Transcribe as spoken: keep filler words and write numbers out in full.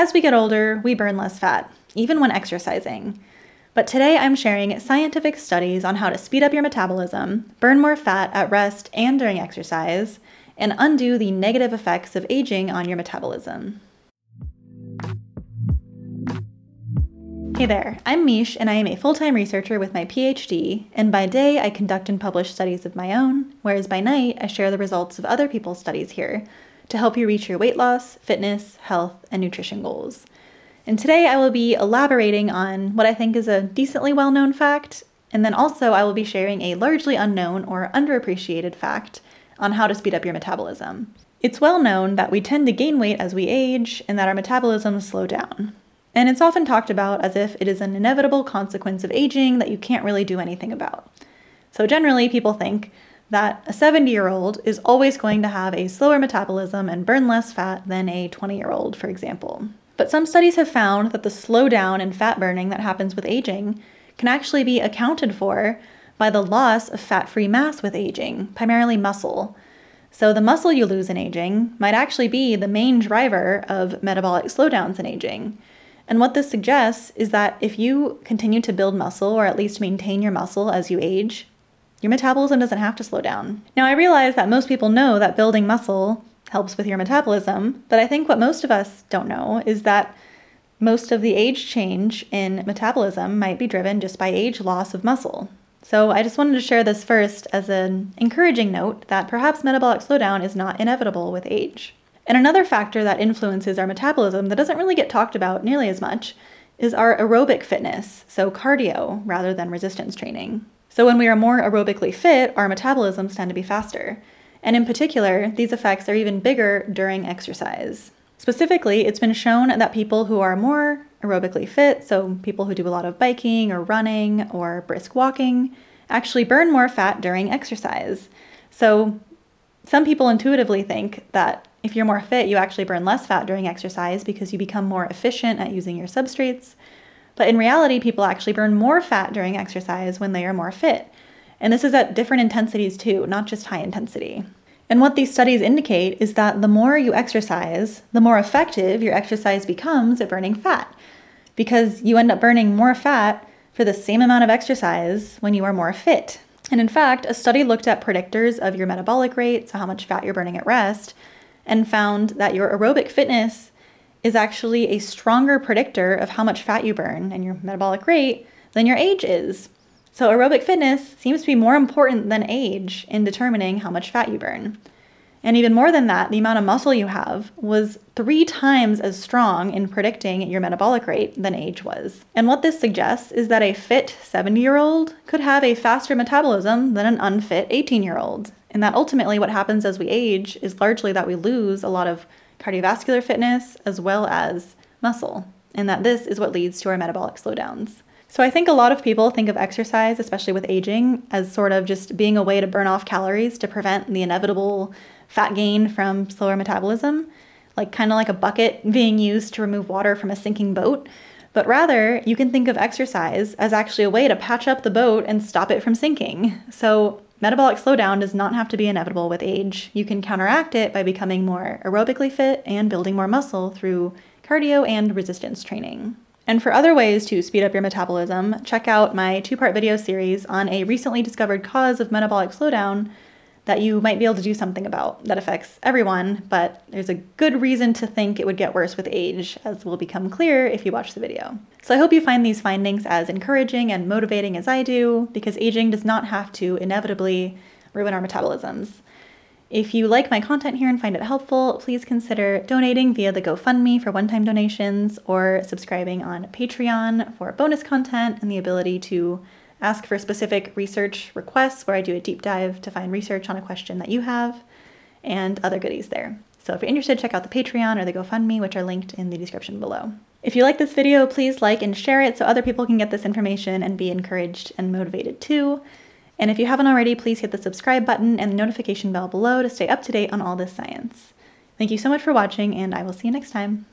As we get older, we burn less fat, even when exercising. But today I'm sharing scientific studies on how to speed up your metabolism, burn more fat at rest and during exercise, and undo the negative effects of aging on your metabolism. Hey there, I'm Miche, and I am a full-time researcher with my PhD, and by day I conduct and publish studies of my own, whereas by night I share the results of other people's studies here to help you reach your weight loss, fitness, health, and nutrition goals. And today I will be elaborating on what I think is a decently well-known fact, and then also I will be sharing a largely unknown or underappreciated fact on how to speed up your metabolism. It's well known that we tend to gain weight as we age and that our metabolisms slow down. And it's often talked about as if it is an inevitable consequence of aging that you can't really do anything about. So generally people think that a seventy-year-old is always going to have a slower metabolism and burn less fat than a twenty-year-old, for example. But some studies have found that the slowdown in fat burning that happens with aging can actually be accounted for by the loss of fat-free mass with aging, primarily muscle. So the muscle you lose in aging might actually be the main driver of metabolic slowdowns in aging. And what this suggests is that if you continue to build muscle, or at least maintain your muscle as you age, your metabolism doesn't have to slow down. Now, I realize that most people know that building muscle helps with your metabolism, but I think what most of us don't know is that most of the age change in metabolism might be driven just by age loss of muscle. So I just wanted to share this first as an encouraging note that perhaps metabolic slowdown is not inevitable with age. And another factor that influences our metabolism that doesn't really get talked about nearly as much is our aerobic fitness, so cardio rather than resistance training. So when we are more aerobically fit, our metabolisms tend to be faster. And in particular, these effects are even bigger during exercise. Specifically, it's been shown that people who are more aerobically fit, so people who do a lot of biking or running or brisk walking, actually burn more fat during exercise. So some people intuitively think that if you're more fit, you actually burn less fat during exercise because you become more efficient at using your substrates. But in reality, people actually burn more fat during exercise when they are more fit. And this is at different intensities too, not just high intensity. And what these studies indicate is that the more you exercise, the more effective your exercise becomes at burning fat, because you end up burning more fat for the same amount of exercise when you are more fit. And in fact, a study looked at predictors of your metabolic rate, so how much fat you're burning at rest, and found that your aerobic fitness is actually a stronger predictor of how much fat you burn and your metabolic rate than your age is. So aerobic fitness seems to be more important than age in determining how much fat you burn. And even more than that, the amount of muscle you have was three times as strong in predicting your metabolic rate than age was. And what this suggests is that a fit seventy-year-old could have a faster metabolism than an unfit eighteen-year-old. And that ultimately what happens as we age is largely that we lose a lot of cardiovascular fitness as well as muscle, and that this is what leads to our metabolic slowdowns. So I think a lot of people think of exercise, especially with aging, as sort of just being a way to burn off calories to prevent the inevitable fat gain from slower metabolism, like kind of like a bucket being used to remove water from a sinking boat. But rather, you can think of exercise as actually a way to patch up the boat and stop it from sinking. So metabolic slowdown does not have to be inevitable with age. You can counteract it by becoming more aerobically fit and building more muscle through cardio and resistance training. And for other ways to speed up your metabolism, check out my two-part video series on a recently discovered cause of metabolic slowdown that you might be able to do something about that affects everyone, but there's a good reason to think it would get worse with age, as will become clear if you watch the video. So I hope you find these findings as encouraging and motivating as I do, because aging does not have to inevitably ruin our metabolisms. If you like my content here and find it helpful, please consider donating via the GoFundMe for one-time donations or subscribing on Patreon for bonus content and the ability to ask for specific research requests where I do a deep dive to find research on a question that you have and other goodies there. So if you're interested, check out the Patreon or the GoFundMe, which are linked in the description below. If you like this video, please like and share it so other people can get this information and be encouraged and motivated too. And if you haven't already, please hit the subscribe button and the notification bell below to stay up to date on all this science. Thank you so much for watching, and I will see you next time.